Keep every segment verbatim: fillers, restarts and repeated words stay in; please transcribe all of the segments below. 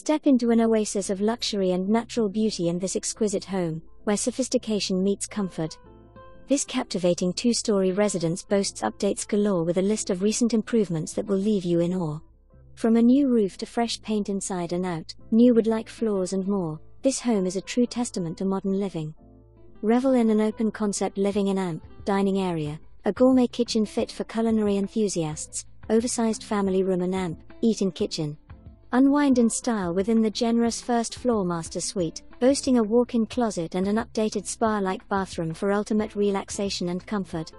Step into an oasis of luxury and natural beauty in this exquisite home, where sophistication meets comfort. This captivating two-story residence boasts updates galore with a list of recent improvements that will leave you in awe. From a new roof to fresh paint inside and out, new wood-like floors and more, this home is a true testament to modern living. Revel in an open-concept living and amp, dining area, a gourmet kitchen fit for culinary enthusiasts, oversized family room and amp, eat-in kitchen. Unwind in style within the generous first-floor master suite, boasting a walk-in closet and an updated spa-like bathroom for ultimate relaxation and comfort.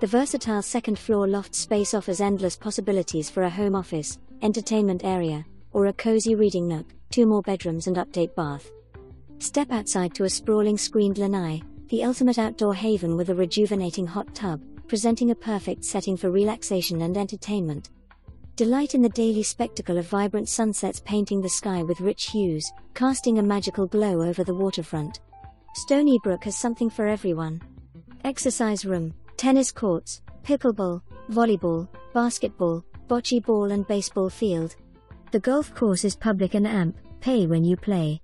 The versatile second-floor loft space offers endless possibilities for a home office, entertainment area, or a cozy reading nook, two more bedrooms and update bath. Step outside to a sprawling screened lanai, the ultimate outdoor haven with a rejuvenating hot tub, presenting a perfect setting for relaxation and entertainment. Delight in the daily spectacle of vibrant sunsets painting the sky with rich hues, casting a magical glow over the waterfront. Stoneybrook has something for everyone. Exercise room, tennis courts, pickleball, volleyball, basketball, bocce ball and baseball field. The golf course is public and amp, pay when you play.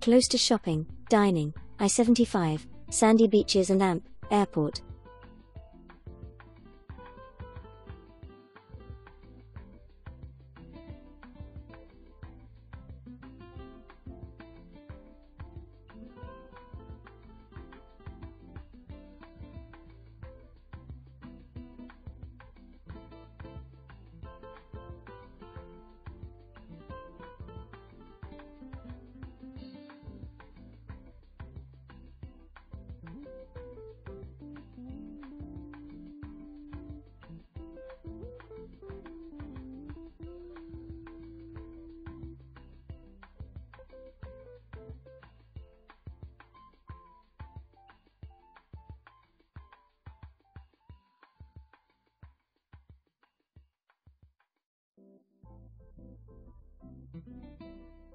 Close to shopping, dining, I seventy-five, sandy beaches and amp, airport. Thank you.